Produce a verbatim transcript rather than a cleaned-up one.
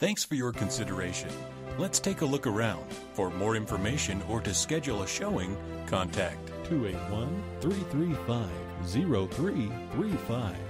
Thanks for your consideration. Let's take a look around. For more information or to schedule a showing, contact two eight one, three three five, zero three three five.